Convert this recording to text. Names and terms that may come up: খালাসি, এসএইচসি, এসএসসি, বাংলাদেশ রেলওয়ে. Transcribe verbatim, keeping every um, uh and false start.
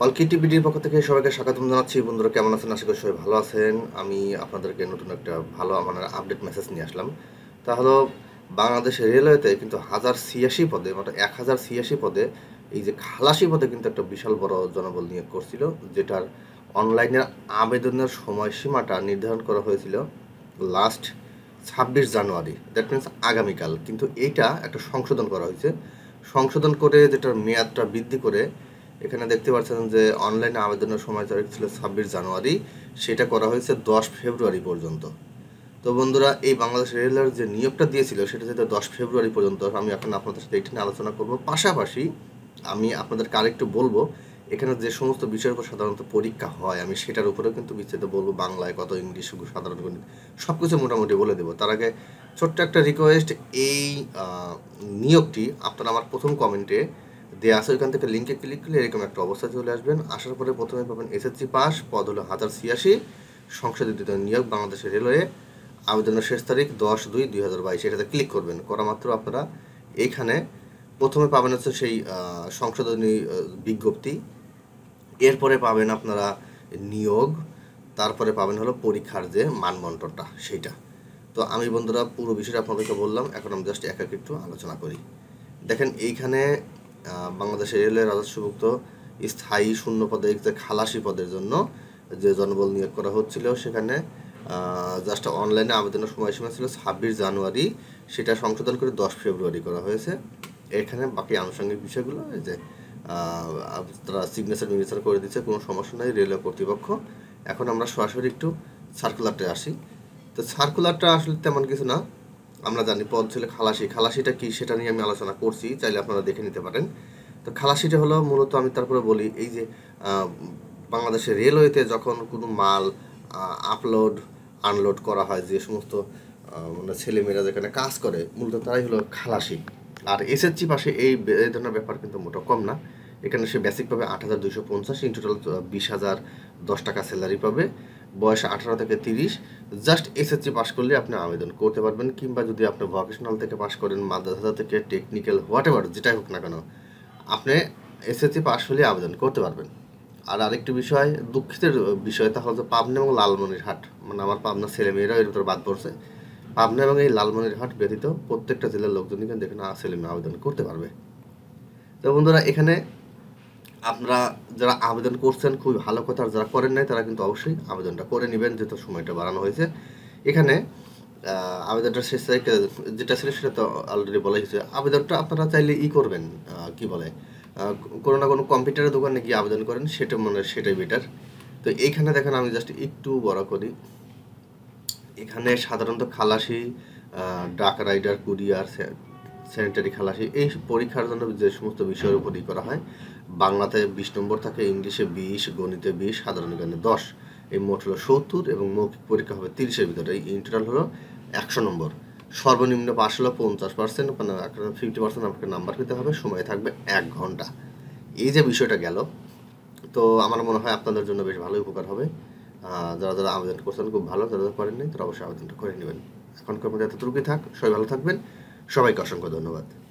অলকি টিপিডির পক্ষ থেকে সবাইকে স্বাগতম জানাচ্ছি। বন্ধুরা কেমন আছেন? আশা করি সবাই ভালো আছেন। আমি আপনাদেরকে নতুন একটা ভালো আমার আপডেট মেসেজ নিয়ে আসলাম। তা হলো বাংলাদেশ রেলওয়েতে কিন্তু হাজার ছিয়াশি পদে অর্থাৎ এক হাজার ছিয়াশি পদে এই যে খালাসি পদে কিন্তু একটা বিশাল বড় জনবল নিয়োগ করছিল, যেটার অনলাইনের আবেদনের সময়সীমাটা নির্ধারণ করা হয়েছিল লাস্ট ছাব্বিশ জানুয়ারি, দ্যাট মিনস আগামীকাল। কিন্তু এইটা একটা সংশোধন করা হয়েছে, সংশোধন করে যেটার মেয়াদটা বৃদ্ধি করে এখানে দেখতে পাচ্ছেন যে অনলাইনে আবেদনের সময় তারিখ ছিল ছাব্বিশ জানুয়ারি, সেটা করা হয়েছে দশ ফেব্রুয়ারি পর্যন্ত। তো বন্ধুরা এই বাংলাদেশ রেলওয়ের যে নিয়োগটা দিয়েছিল সেটা যেটা দশ ফেব্রুয়ারি পর্যন্ত, আমি এখন আপনাদের সাথে এটা নিয়ে আলোচনা করবো। পাশাপাশি আমি আপনাদেরকে আরেকটু বলবো এখানে যে সমস্ত বিষয়ের উপর সাধারণত পরীক্ষা হয় আমি সেটার উপরেও কিন্তু বিস্তারিত বলবো, বাংলায় কত, ইংলিশ, সাধারণ গণিত, সব কিছু মোটামুটি বলে দেবো। তার আগে ছোট্ট একটা রিকোয়েস্ট, এই নিয়োগটি আপনারা আমার প্রথম কমেন্টে দেওয়া আছে, ওইখান থেকে লিঙ্কে ক্লিক করলে এরকম একটা অবস্থা চলে আসবেন। আসার পরে প্রথমে পাবেন এসএইচসি পাস, পদ হলো হাজার ছিয়াশি, সংশোধিত নিয়োগ বাংলাদেশ রেলওয়ে, আবেদনের শেষ তারিখ দশ দুই দুই হাজার বাইশ, এটাতে ক্লিক করবেন। করা মাত্র আপনারা এইখানে প্রথমে পাবেন হচ্ছে সেই সংশোধনী বিজ্ঞপ্তি, এরপরে পাবেন আপনারা নিয়োগ, তারপরে পাবেন হলো পরীক্ষার যে মানবন্টনটা সেইটা। তো আমি বন্ধুরা পুরো বিষয়টা আপনাদেরকে বললাম, এখন আমি জাস্ট এক এক একটু আলোচনা করি। দেখেন এইখানে বাংলাদেশ রেলওয়ে রাজস্বভুক্ত স্থায়ী শূন্য পদে খালাসি পদের জন্য যে জনবল নিয়োগ করা হচ্ছিল সেখানে জাস্ট অনলাইনে আবেদনের সময়সীমা ছিল ছাব্বিশ জানুয়ারি, সেটা সংশোধন করে দশ ফেব্রুয়ারি করা হয়েছে। এখানে বাকি আনুষঙ্গিক বিষয়গুলো যে তারা সিগনেচার মিগনেচার করে দিচ্ছে, কোনো সমস্যা নাই রেলওয়ে কর্তৃপক্ষ। এখন আমরা সরাসরি একটু সার্কুলারটা আসি। তো সার্কুলারটা আসলে তেমন কিছু না, আমরা জানি পদ ছিল খালাসি। খালাসিটা কি সেটা নিয়ে আমি আলোচনা করছি, চাইলে আপনারা দেখে নিতে পারেন। তো খালাসিটা হলো মূলত, আমি তারপরে বলি, এই যে বাংলাদেশের রেলওয়েতে যখন কোনো মাল আপলোড আনলোড করা হয়, যে সমস্ত মানে ছেলেমেয়েরা যেখানে কাজ করে মূলত তারাই হলো খালাসি। আর এসএইচসি পাশে এই ধরনের ব্যাপার কিন্তু মোটা কম না, এখানে সে বেসিক পাবে আট হাজার দুইশো পঞ্চাশ, ইন টোটাল বিশ হাজার দশ টাকা স্যালারি পাবে, বয়স আঠারো থেকে তিরিশ। জাস্ট এসএসসি পাস করলে আপনি আবেদন করতে পারবেন, কিংবা যদি আপনি ভোকেশনাল থেকে পাস করেন, মাদ্রাসা থেকে, টেকনিক্যাল, হোয়াট এভার যেটাই হোক না কেন, আপনি এসএসসি পাস হলে আবেদন করতে পারবেন। আর আরেকটি বিষয়, দুঃখিতের বিষয়, তা হলো পাবনা এবং লালমনিরহাট, মানে আমার পাবনার ছেলেমেয়েরাও এর ভিতরে বাদ পড়ছে। পাবনা এবং এই লালমনিরহাট ব্যতীত প্রত্যেকটা জেলার লোকজন কিন্তু এখানে ছেলেমেয়ে আবেদন করতে পারবে। তো বন্ধুরা এখানে আপনারা যারা আবেদন করছেন খুবই ভালো কথা, আর যারা করেন নাই তারা কিন্তু অবশ্যই আবেদনটা করে নেবেন, যেহেতু সময়টা বাড়ানো হয়েছে। এখানে আবেদনটা শেষ তারিখ যেটা ছিল সেটা তো অলরেডি বলা হয়েছে। আবেদনটা আপনারা চাইলে ই করবেন, কি বলে, কোনো না কোনো কম্পিউটারের দোকানে গিয়ে আবেদন করেন, সেটা মানে সেটাই বেটার। তো এইখানে দেখেন আমি জাস্ট একটু বড় করি, এখানে সাধারণত খালাসি, ডাক রাইডার, কুরিয়ার, স্যানিটারি খালাসি, এই পরীক্ষার জন্য যে সমস্ত বিষয়ের উপর ই করা হয়, বাংলাতে বিশ নম্বর থাকে, ইংলিশে বিশ, গণিতে বিশ, সাধারণ জ্ঞানে দশ, এই মোট হলো সত্তর, এবং মৌখিক পরীক্ষা হবে তিরিশের ভিতরে, এই ইন্টারনাল হলো একশো নম্বর। সর্বনিম্ন পাশ হলো পঞ্চাশ পার্সেন্ট, মানে ফিফটি পার্সেন্ট আপনাকে নাম্বার পেতে হবে, সময় থাকবে এক ঘন্টা। এই যে বিষয়টা গেল, তো আমার মনে হয় আপনাদের জন্য বেশ ভালোই উপকার হবে। যারা যারা আবেদন করছেন খুব ভালো, যারা যারা করেন নাই তারা অবশ্যই আবেদনটা করে নেবেন। এখনকার মধ্যে এতটুকুই থাক, সবাই ভালো থাকবেন, সবাইকে অসংখ্য ধন্যবাদ।